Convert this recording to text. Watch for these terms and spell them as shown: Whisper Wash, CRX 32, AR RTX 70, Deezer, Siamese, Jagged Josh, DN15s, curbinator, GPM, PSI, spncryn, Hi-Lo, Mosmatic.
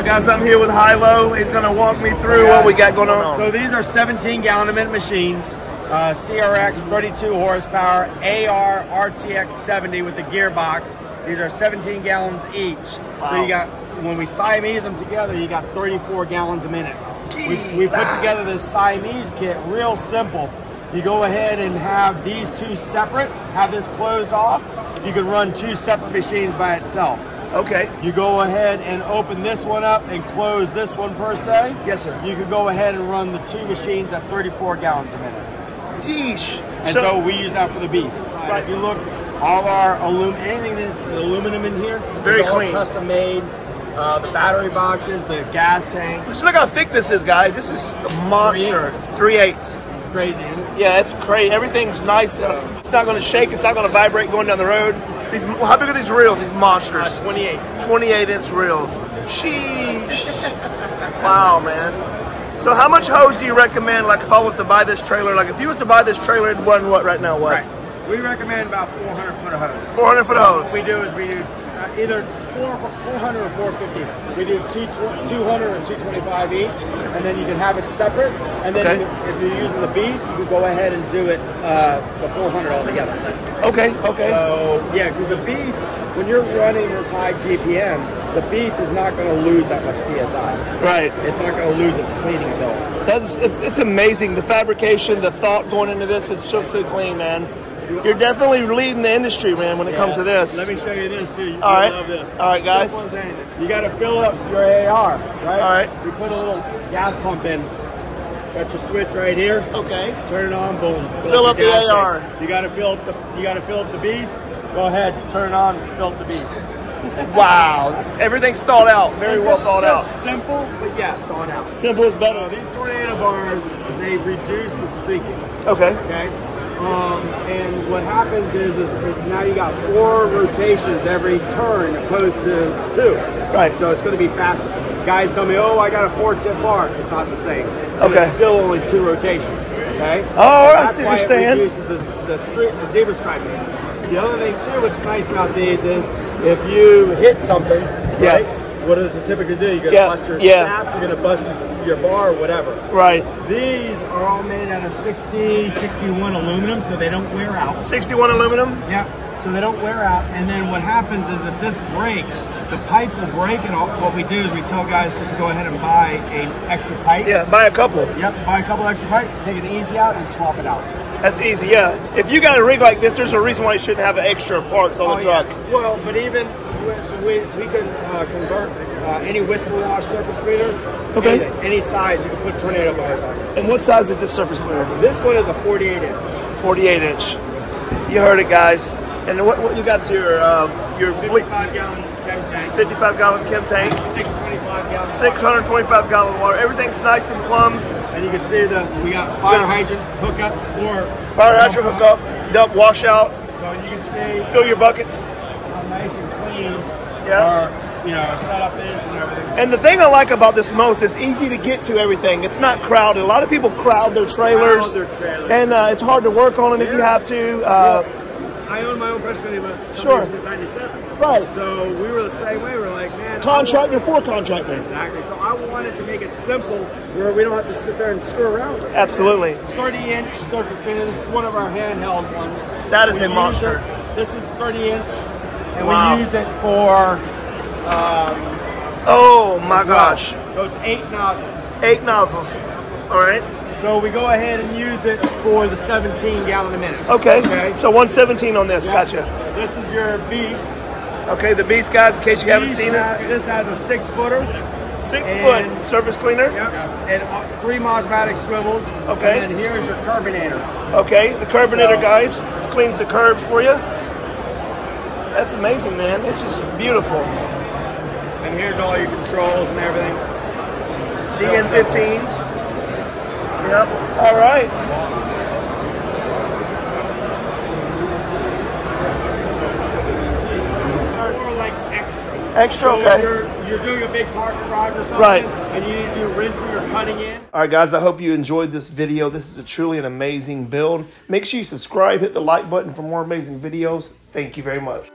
Alright guys, I'm here with Hi-Lo. He's going to walk me through what we got going on. So these are 17-gallon machines, CRX 32 horsepower, AR RTX 70 with the gearbox. These are 17 gallons each. Wow. So you got, when we Siamese them together, you got 34 gallons a minute. We put together this Siamese kit real simple. You go ahead and have these two separate, have this closed off. You can run two separate machines by itself. Okay. You go ahead and open this one up and close this one per se. Yes, sir. You can go ahead and run the two machines at 34 gallons a minute. Jeez. And so we use that for the beast. Right. If you look, all our aluminum, anything that's aluminum in here, it's very clean. Custom made. The battery boxes, the gas tank. Just look how thick this is, guys. This is a monster. 3/8. Crazy. Yeah, it's crazy. Everything's nice. It's not going to shake. It's not going to vibrate going down the road. These, how big are these reels? These monsters. 28-inch reels. Sheesh. Wow, man. So how much hose do you recommend? Like if I was to buy this trailer, like if you was to buy this trailer, it'd run what right now? What? Right. We recommend about 400 foot of hose. 400 foot of hose. What we do is we do either 400 or 450. We do 200 and 225 each, and then you can have it separate. And then okay. If you're using the beast, you can go ahead and do it the 400 altogether. Okay. Okay. So yeah, because the beast, when you're running this high GPM, the beast is not going to lose that much PSI. Right. It's not going to lose its cleaning ability. That's it's amazing. The fabrication, the thought going into this, it's just so clean, man. You're definitely leading the industry, man, when it comes to this. Let me show you this, too. You're going to love this. All right, guys. You got to fill up your AR, right? All right. We put a little gas pump in. Got your switch right here. Okay. Turn it on, boom. Fill up the AR. You got to fill up the. You got to fill up the beast. Go ahead, turn it on, fill up the beast. Wow. Everything's thought out. Very well thought out. Just simple, but yeah, thought out. Simple is better. These tornado bars, they reduce the streaking. Okay. Okay. And what happens is now you got 4 rotations every turn opposed to 2. Right. So it's going to be faster. Guys tell me, oh, I got a 4-tip bar. It's not the same. Okay. It's still only 2 rotations. Okay. Oh, I see what you're saying. That's why it reduces the zebra striping. The other thing too, what's nice about these is if you hit something, right? What does it typically do? You're going to bust your shaft, you're going to bust your bar, or whatever. Right. These are all made out of 61 aluminum, so they don't wear out. 61 aluminum? Yeah, so they don't wear out. And then what happens is if this breaks, the pipe will break, and all, what we do is we tell guys just to go ahead and buy an extra pipe. Yeah, buy a couple. Yep, buy a couple extra pipes, take it easy out, and swap it out. That's easy, yeah. If you got a rig like this, there's a reason why you shouldn't have extra parts on the truck. Yeah. Well, but even... We can convert any Whisper Wash surface cleaner. Okay. Any size, you can put tornado bars on it. And what size is this surface cleaner? This one is a 48-inch. 48-inch. You heard it, guys. And what you got your 55-gallon chem tank. 55-gallon chem tank. 625-gallon. 625-gallon water. Everything's nice and plumb. And you can see that we got fire hydrant hookups or fire hydrant hookup, dump washout. So you can see. Fill your buckets. Nice and clean. Or, you know, setup is and everything. And the thing I like about this most, it's easy to get to everything. It's not crowded. A lot of people crowd their trailers, and it's hard to work on them if you have to. I own my own press company, but since '97. Right. So we were the same way. We were like, man, contractor. Exactly. So I wanted to make it simple where we don't have to sit there and screw around. Absolutely. 30-inch surface cleaner. This is one of our handheld ones. That is a monster. This is 30-inch. And we use it for, oh my gosh. So it's 8 nozzles. 8 nozzles. All right. So we go ahead and use it for the 17 gallon a minute. Okay. Okay. So 117 on this. Gotcha. This is your beast. Okay. The beast, guys, in case you haven't seen it. This has a 6-footer. 6-foot surface cleaner. Yep. And 3 Mosmatic swivels. Okay. And then here's your curbinator. Okay. The curbinator, guys. This cleans the curbs for you. That's amazing, man. This is beautiful. And here's all your controls and everything. DN15s. Yep. All right. It's more like extra. Extra, so okay. You're doing a big park drive or something, and you need to do rinsing or cutting in. All right, guys, I hope you enjoyed this video. This is truly an amazing build. Make sure you subscribe, hit the like button for more amazing videos. Thank you very much.